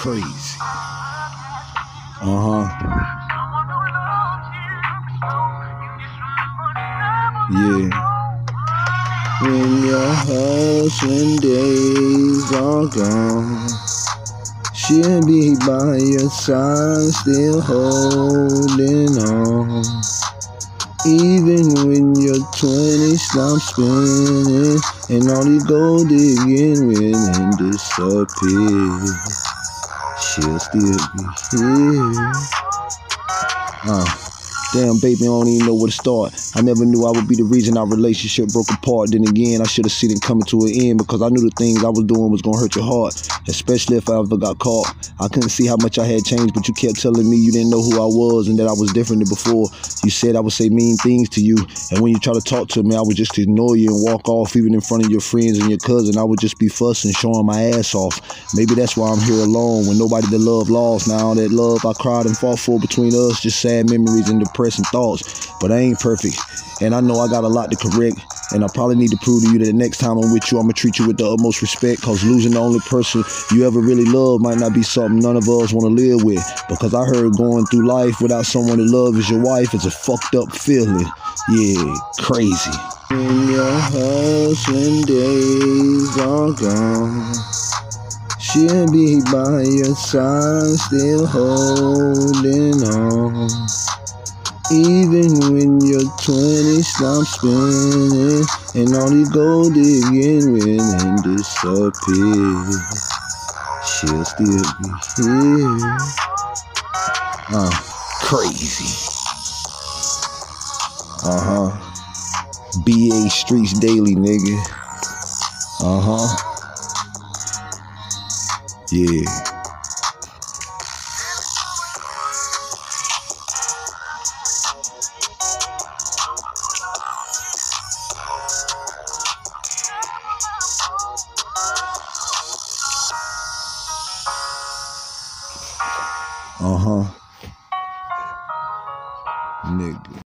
crazy. Yeah. When your hustling days are gone, she'll be by your side, still holding on. Even when your 20s stop spinning, and all these gold digging women disappear, she'll still be here. Damn, baby, I don't even know where to start. I never knew I would be the reason our relationship broke apart. Then again, I should have seen it coming to an end, because I knew the things I was doing was going to hurt your heart, especially if I ever got caught. I couldn't see how much I had changed, but you kept telling me you didn't know who I was and that I was different than before. You said I would say mean things to you, and when you try to talk to me, I would just ignore you and walk off, even in front of your friends and your cousin. I would just be fussing, showing my ass off. Maybe that's why I'm here alone, with nobody to love lost. Now all that love I cried and fought for between us, just sad memories and depression. Thoughts, but I ain't perfect, and I know I got a lot to correct, and I probably need to prove to you that the next time I'm with you, I'm gonna treat you with the utmost respect, cause losing the only person you ever really love might not be something none of us wanna live with, because I heard going through life without someone to love as your wife is a fucked up feeling. Yeah, crazy. When your hustling days are gone, she'll be by your side, still holding on. Even when your 20s stop spinning, and all these gold digging women disappear, she'll still be here. Crazy. BA Streets Daily, nigga. Yeah. Nigga.